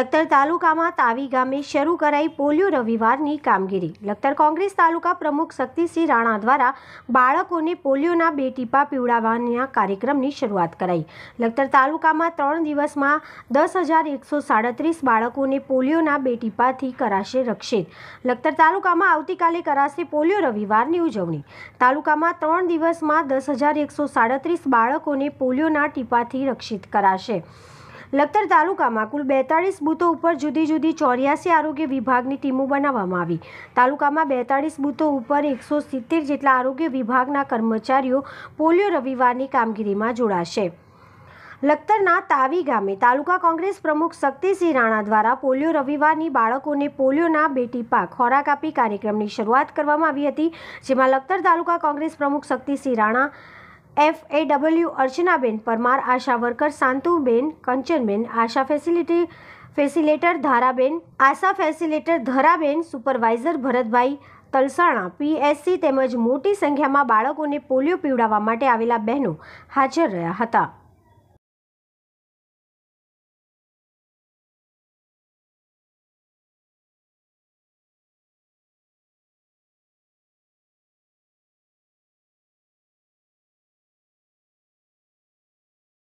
લખતર તાલુકામાં તાવી ગામે શરૂ કરાઈ પોલિયો રવિવારની કામગીરી। લખતર કોંગ્રેસ તાલુકા પ્રમુખ શક્તિ સિંહ રાણા દ્વારા બાળકોને પોલિયોના બે ટીપા પીવડાવવાના કાર્યક્રમની શરૂઆત કરાઈ। લખતર તાલુકામાં 3 દિવસમાં 10,137 બાળકોને પોલિયોના બે ટીપાથી કરાશે રક્ષિત। લખતર તાલુકામાં આવતીકાલે કરાશે પોલિયો રવિવારની ઉજવણી। તાલુકામાં 3 દિવસમાં 10,137 બાળકોને પોલિયોના ટીપાથી રક્ષિત કરાશે। लखतर तालुका में कुल 42 बूथों पर जुदी जुदी 84 आरोग्य विभाग की टीमों बनावामां आवी। तालुका में 42 बूथों पर 170 जेटला आरोग्य विभागना कर्मचारीओ पोलियो रविवारनी कामगीरीमां जोड़ाशे। लखतरना तावी गामे तालुका कांग्रेस प्रमुख शक्ति सिंह राणा द्वारा पोलियो रविवारनी बाळकोने पोलियोना बे टीपा खोराक आपी कार्यक्रमनी शरूआत करवामां आवी हती। जेमां लखतर तालुका कांग्रेस प्रमुख Shakti Singh Rana, FAW Archanaben Parmar, ASHA worker Santuben, Kanchanben, ASHA facilitator Dharaben, supervisor Bharatbhai Talsana, PSC તેમજ મોટી સંખ્યામાં બાળકોને પોલિયો પીવડાવવા માટે આવેલા બહેનો હાજર રહ્યા હતા।